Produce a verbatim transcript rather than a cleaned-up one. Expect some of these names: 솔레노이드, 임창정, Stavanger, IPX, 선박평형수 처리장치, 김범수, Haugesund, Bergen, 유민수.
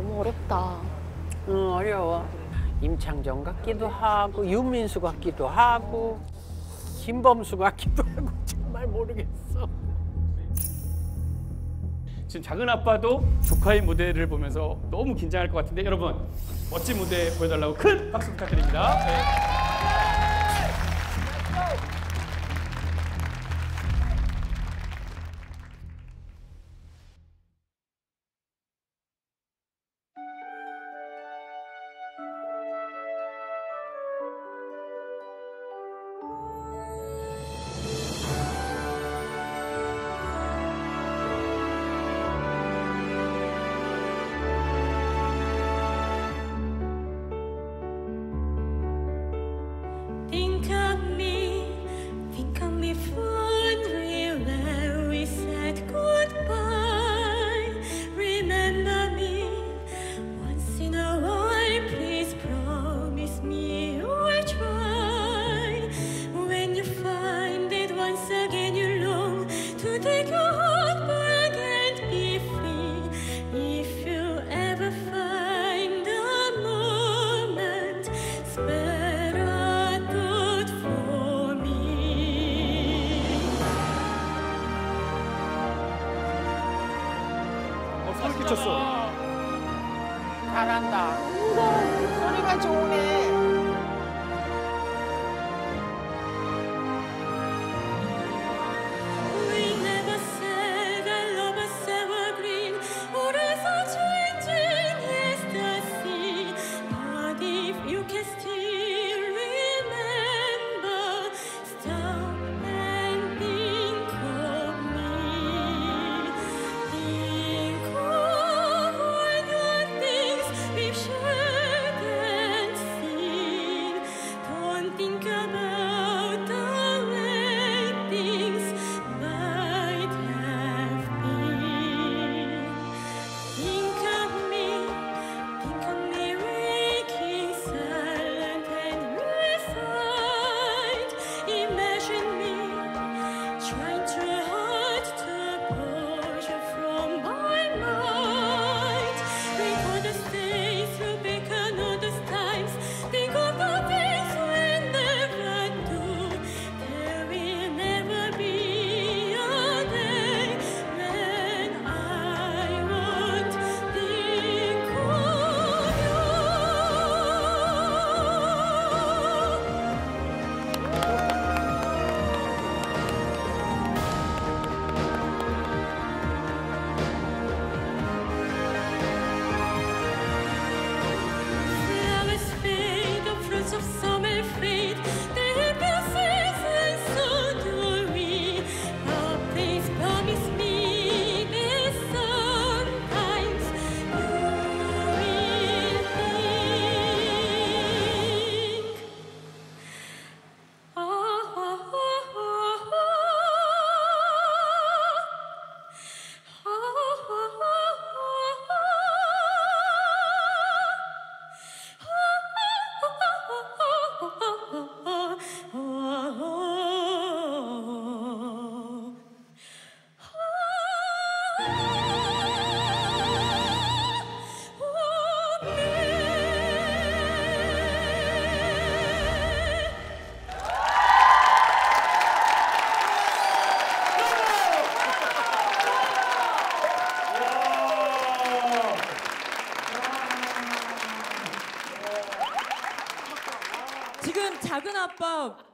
너무 어렵다. 응, 어려워. 임창정 같기도 하고 유민수 같기도 하고 김범수 같기도 하고 정말 모르겠어. 지금 작은 아빠도 조카의 무대를 보면서 너무 긴장할 것 같은데 여러분 멋진 무대 보여달라고 큰 박수 부탁드립니다. 네. 잘한다. 소리가 좋네. 작은 아빠